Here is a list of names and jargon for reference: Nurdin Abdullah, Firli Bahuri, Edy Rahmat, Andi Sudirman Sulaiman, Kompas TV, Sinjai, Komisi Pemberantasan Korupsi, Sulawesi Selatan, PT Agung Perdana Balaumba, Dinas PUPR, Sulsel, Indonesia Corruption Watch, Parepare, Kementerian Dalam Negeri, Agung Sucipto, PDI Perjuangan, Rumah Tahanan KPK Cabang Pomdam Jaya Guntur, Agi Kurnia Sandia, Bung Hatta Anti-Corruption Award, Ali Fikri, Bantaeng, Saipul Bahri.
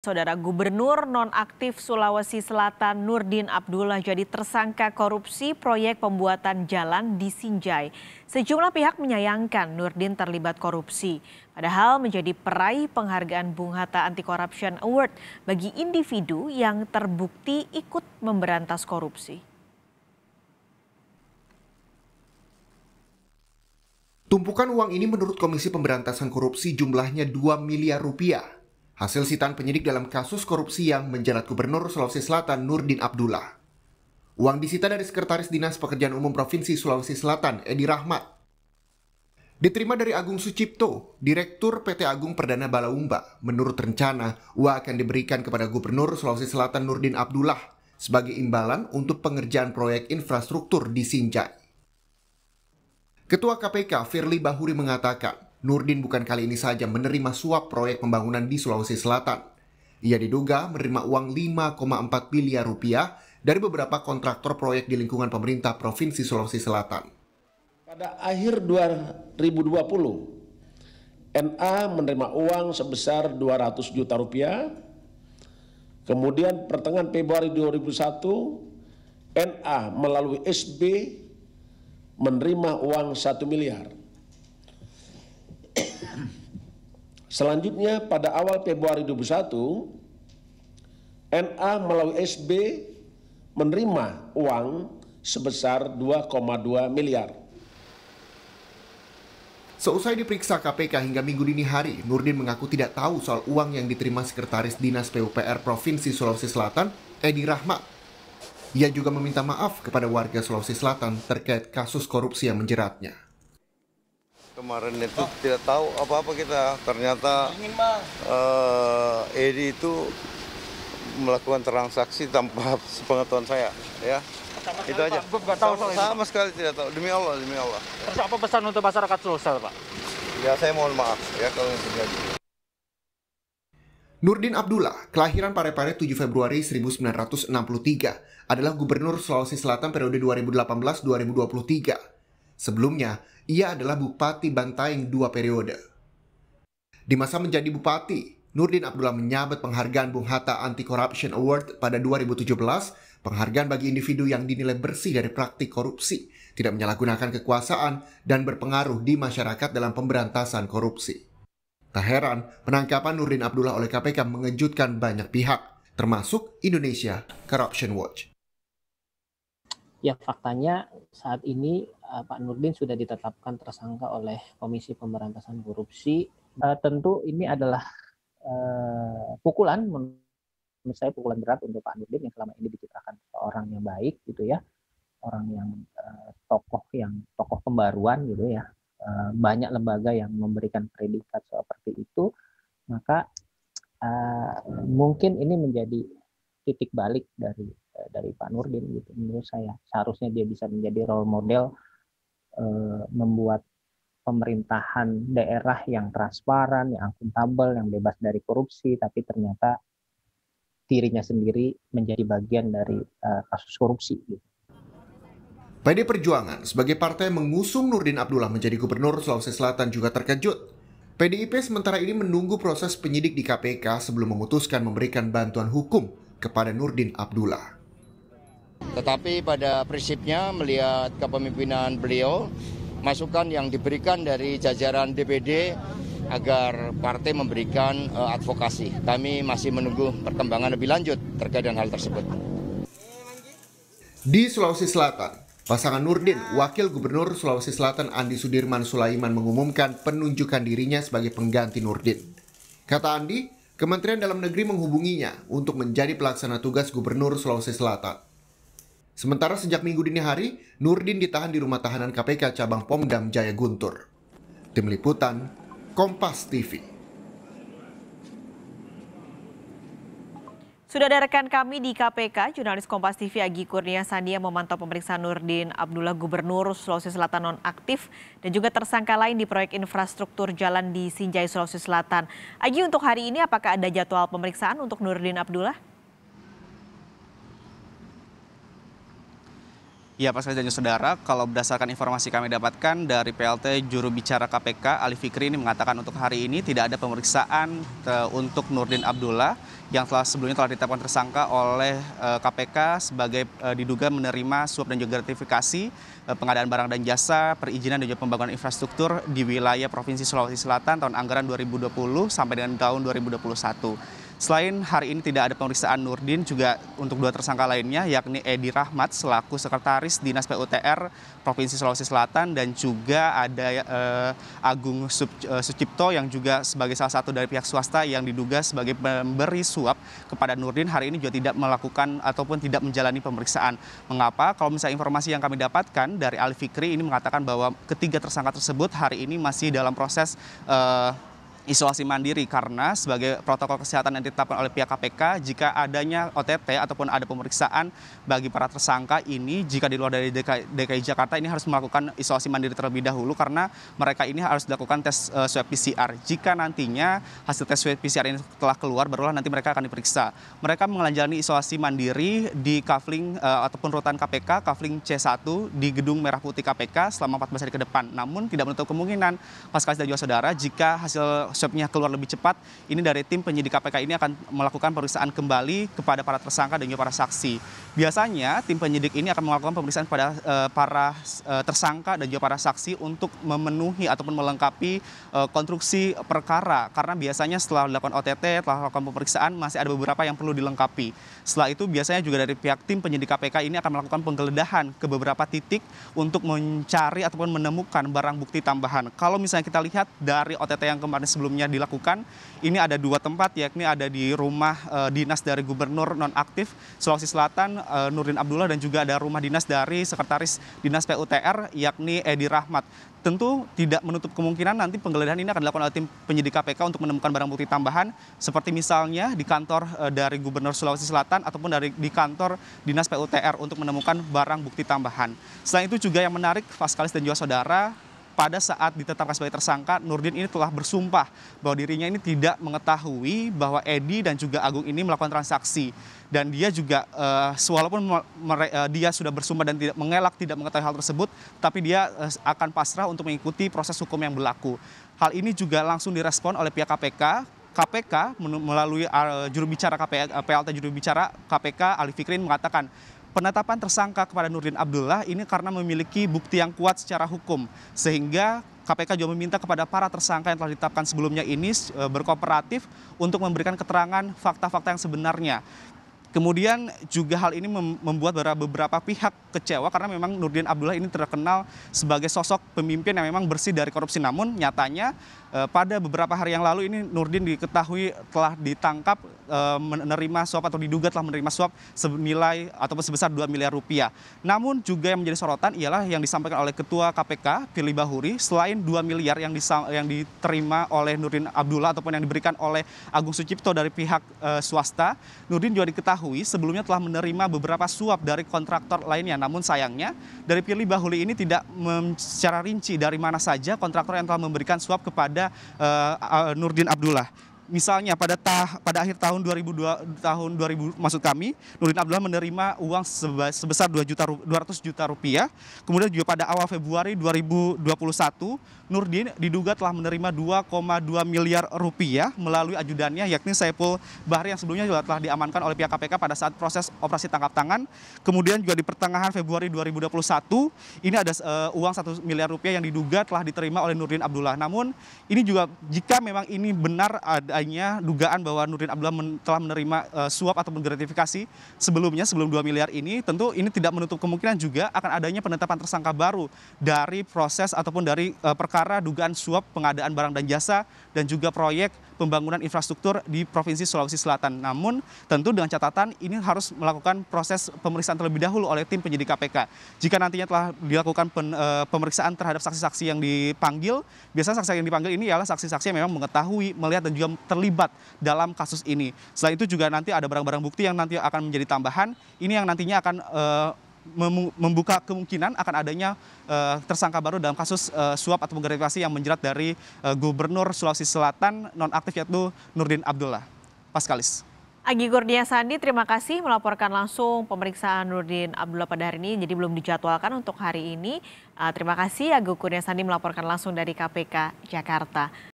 Saudara, Gubernur Nonaktif Sulawesi Selatan Nurdin Abdullah jadi tersangka korupsi proyek pembuatan jalan di Sinjai. Sejumlah pihak menyayangkan Nurdin terlibat korupsi, padahal menjadi peraih penghargaan Bung Hatta Anti-Corruption Award bagi individu yang terbukti ikut memberantas korupsi. Tumpukan uang ini menurut Komisi Pemberantasan Korupsi jumlahnya 2 miliar rupiah. Hasil sitaan penyidik dalam kasus korupsi yang menjerat Gubernur Sulawesi Selatan Nurdin Abdullah. Uang disita dari Sekretaris Dinas Pekerjaan Umum Provinsi Sulawesi Selatan, Edy Rahmat. Diterima dari Agung Sucipto, Direktur PT Agung Perdana Balaumba. Menurut rencana, uang akan diberikan kepada Gubernur Sulawesi Selatan Nurdin Abdullah sebagai imbalan untuk pengerjaan proyek infrastruktur di Sinjai. Ketua KPK Firli Bahuri mengatakan, Nurdin bukan kali ini saja menerima suap proyek pembangunan di Sulawesi Selatan. Ia diduga menerima uang 5,4 miliar rupiah dari beberapa kontraktor proyek di lingkungan pemerintah Provinsi Sulawesi Selatan. Pada akhir 2020, NA menerima uang sebesar 200 juta rupiah. Kemudian pertengahan Februari 2001, NA melalui SB menerima uang 1 miliar. Selanjutnya pada awal Februari 2021, NA melalui SB menerima uang sebesar 2,2 miliar. Seusai diperiksa KPK hingga minggu dini hari, Nurdin mengaku tidak tahu soal uang yang diterima Sekretaris Dinas PUPR Provinsi Sulawesi Selatan, Edy Rahmat. Ia juga meminta maaf kepada warga Sulawesi Selatan terkait kasus korupsi yang menjeratnya. Kemarin itu tidak tahu apa-apa kita, ternyata Edy itu melakukan transaksi tanpa sepengetahuan saya, ya. Pertama itu aja. Sama sekali tidak tahu, demi Allah, demi Allah. Terus apa pesan untuk masyarakat Sulsel, Pak? Ya, saya mohon maaf ya kalau yang terjadi. Nurdin Abdullah, kelahiran Parepare 7 Februari 1963, adalah Gubernur Sulawesi Selatan periode 2018-2023. Sebelumnya, ia adalah Bupati Bantaeng 2 periode. Di masa menjadi Bupati, Nurdin Abdullah menyabet penghargaan Bung Hatta Anti-Corruption Award pada 2017, penghargaan bagi individu yang dinilai bersih dari praktik korupsi, tidak menyalahgunakan kekuasaan, dan berpengaruh di masyarakat dalam pemberantasan korupsi. Tak heran, penangkapan Nurdin Abdullah oleh KPK mengejutkan banyak pihak, termasuk Indonesia Corruption Watch. Ya, faktanya saat ini Pak Nurdin sudah ditetapkan tersangka oleh Komisi Pemberantasan Korupsi. Tentu ini adalah pukulan, menurut saya pukulan berat untuk Pak Nurdin yang selama ini dicitrakan orang yang baik gitu ya, orang yang tokoh pembaruan gitu ya. Banyak lembaga yang memberikan predikat seperti itu, maka mungkin ini menjadi titik balik dari Pak Nurdin gitu menurut saya. Seharusnya dia bisa menjadi role model, membuat pemerintahan daerah yang transparan, yang akuntabel, yang bebas dari korupsi, tapi ternyata dirinya sendiri menjadi bagian dari kasus korupsi gitu. PD Perjuangan sebagai partai yang mengusung Nurdin Abdullah menjadi Gubernur Sulawesi Selatan juga terkejut. PDIP sementara ini menunggu proses penyidik di KPK sebelum memutuskan memberikan bantuan hukum kepada Nurdin Abdullah. Tetapi pada prinsipnya melihat kepemimpinan beliau, masukan yang diberikan dari jajaran DPD agar partai memberikan advokasi. Kami masih menunggu perkembangan lebih lanjut terkait dengan hal tersebut. Di Sulawesi Selatan, pasangan Nurdin, Wakil Gubernur Sulawesi Selatan Andi Sudirman Sulaiman mengumumkan penunjukan dirinya sebagai pengganti Nurdin. Kata Andi, Kementerian Dalam Negeri menghubunginya untuk menjadi pelaksana tugas Gubernur Sulawesi Selatan. Sementara sejak minggu dini hari, Nurdin ditahan di Rumah Tahanan KPK Cabang Pomdam Jaya Guntur. Tim Liputan, Kompas TV. Sudah ada rekan kami di KPK, jurnalis Kompas TV Agi Kurnia Sandia memantau pemeriksaan Nurdin Abdullah Gubernur Sulawesi Selatan nonaktif dan juga tersangka lain di proyek infrastruktur jalan di Sinjai, Sulawesi Selatan. Agi, untuk hari ini apakah ada jadwal pemeriksaan untuk Nurdin Abdullah? Ya, Pak Sekjen dan Saudara, kalau berdasarkan informasi kami dapatkan dari PLT juru bicara KPK Ali Fikri ini mengatakan untuk hari ini tidak ada pemeriksaan untuk Nurdin Abdullah yang telah sebelumnya ditetapkan tersangka oleh KPK sebagai diduga menerima suap dan juga gratifikasi pengadaan barang dan jasa, perizinan dan juga pembangunan infrastruktur di wilayah Provinsi Sulawesi Selatan tahun anggaran 2020 sampai dengan tahun 2021. Selain hari ini tidak ada pemeriksaan Nurdin, juga untuk dua tersangka lainnya yakni Edy Rahmat selaku Sekretaris Dinas PUPR Provinsi Sulawesi Selatan dan juga ada Agung Sucipto yang juga sebagai salah satu dari pihak swasta yang diduga sebagai pemberi suap kepada Nurdin hari ini juga tidak melakukan ataupun tidak menjalani pemeriksaan. Mengapa? Kalau misalnya informasi yang kami dapatkan dari Ali Fikri ini mengatakan bahwa ketiga tersangka tersebut hari ini masih dalam proses isolasi mandiri karena sebagai protokol kesehatan yang ditetapkan oleh pihak KPK jika adanya OTT ataupun ada pemeriksaan bagi para tersangka ini jika di luar dari DKI Jakarta ini harus melakukan isolasi mandiri terlebih dahulu karena mereka ini harus dilakukan tes swab PCR. Jika nantinya hasil tes swab PCR ini telah keluar barulah nanti mereka akan diperiksa. Mereka menjalani isolasi mandiri di kafling ataupun rutan KPK, kafling C1 di Gedung Merah Putih KPK selama 14 hari ke depan. Namun tidak menutup kemungkinan Mas Kasih dan juga Saudara jika hasil swabnya keluar lebih cepat, ini dari tim penyidik KPK ini akan melakukan pemeriksaan kembali kepada para tersangka dan juga para saksi. Biasanya tim penyidik ini akan melakukan pemeriksaan kepada para tersangka dan juga para saksi untuk memenuhi ataupun melengkapi konstruksi perkara. Karena biasanya setelah dilakukan OTT, telah dilakukan pemeriksaan, masih ada beberapa yang perlu dilengkapi. Setelah itu biasanya juga dari pihak tim penyidik KPK ini akan melakukan penggeledahan ke beberapa titik untuk mencari ataupun menemukan barang bukti tambahan. Kalau misalnya kita lihat dari OTT yang kemarin sebelumnya dilakukan, ini ada dua tempat yakni ada di rumah dinas dari Gubernur Nonaktif Sulawesi Selatan Nurdin Abdullah dan juga ada rumah dinas dari Sekretaris Dinas PUPR yakni Edy Rahmat. Tentu tidak menutup kemungkinan nanti penggeledahan ini akan dilakukan oleh tim penyidik KPK untuk menemukan barang bukti tambahan seperti misalnya di kantor dari Gubernur Sulawesi Selatan ataupun di kantor Dinas PUPR untuk menemukan barang bukti tambahan. Selain itu juga yang menarik Paskalis dan juga Saudara, pada saat ditetapkan sebagai tersangka, Nurdin ini telah bersumpah bahwa dirinya ini tidak mengetahui bahwa Edy dan juga Agung ini melakukan transaksi. Dan dia juga, walaupun dia sudah bersumpah dan tidak mengelak, tidak mengetahui hal tersebut, tapi dia akan pasrah untuk mengikuti proses hukum yang berlaku. Hal ini juga langsung direspon oleh pihak KPK. KPK melalui PLT juru bicara KPK Ali Fikri mengatakan, penetapan tersangka kepada Nurdin Abdullah ini karena memiliki bukti yang kuat secara hukum. Sehingga KPK juga meminta kepada para tersangka yang telah ditetapkan sebelumnya ini berkooperatif untuk memberikan keterangan fakta-fakta yang sebenarnya. Kemudian juga hal ini membuat beberapa pihak kecewa karena memang Nurdin Abdullah ini terkenal sebagai sosok pemimpin yang memang bersih dari korupsi. Namun nyatanya pada beberapa hari yang lalu ini Nurdin diketahui telah ditangkap menerima suap atau diduga telah menerima suap senilai ataupun sebesar 2 miliar rupiah. Namun juga yang menjadi sorotan ialah yang disampaikan oleh Ketua KPK Firli Bahuri selain 2 miliar yang diterima oleh Nurdin Abdullah ataupun yang diberikan oleh Agung Sucipto dari pihak swasta, Nurdin juga diketahui sebelumnya telah menerima beberapa suap dari kontraktor lainnya. Namun sayangnya dari Firli Bahuri ini tidak secara rinci dari mana saja kontraktor yang telah memberikan suap kepada Nurdin Abdullah. Misalnya pada akhir tahun 2000 maksud kami Nurdin Abdullah menerima uang sebesar 2.200.000 rupiah. Kemudian juga pada awal Februari 2021 Nurdin diduga telah menerima 2,2 miliar rupiah melalui ajudannya yakni Saipul Bahri yang sebelumnya juga telah diamankan oleh pihak KPK pada saat proses operasi tangkap tangan. Kemudian juga di pertengahan Februari 2021 ini ada uang 1 miliar rupiah yang diduga telah diterima oleh Nurdin Abdullah. Namun ini juga jika memang ini benar adanya dugaan bahwa Nurdin Abdullah telah menerima suap ataupun gratifikasi sebelumnya, sebelum 2 miliar ini, tentu ini tidak menutup kemungkinan juga akan adanya penetapan tersangka baru dari proses ataupun dari perkara dugaan suap pengadaan barang dan jasa dan juga proyek pembangunan infrastruktur di Provinsi Sulawesi Selatan. Namun tentu dengan catatan ini harus melakukan proses pemeriksaan terlebih dahulu oleh tim penyidik KPK. Jika nantinya telah dilakukan pemeriksaan terhadap saksi-saksi yang dipanggil, biasanya saksi yang dipanggil ini ialah saksi-saksi yang memang mengetahui, melihat dan juga terlibat dalam kasus ini. Selain itu juga nanti ada barang-barang bukti yang nanti akan menjadi tambahan. Ini yang nantinya akan membuka kemungkinan akan adanya tersangka baru dalam kasus suap atau gratifikasi yang menjerat dari Gubernur Sulawesi Selatan nonaktif yaitu Nurdin Abdullah. Paskalis. Agi Kurnia Sandia, terima kasih melaporkan langsung pemeriksaan Nurdin Abdullah pada hari ini. Jadi belum dijadwalkan untuk hari ini. Terima kasih Agi Kurnia Sandia melaporkan langsung dari KPK Jakarta.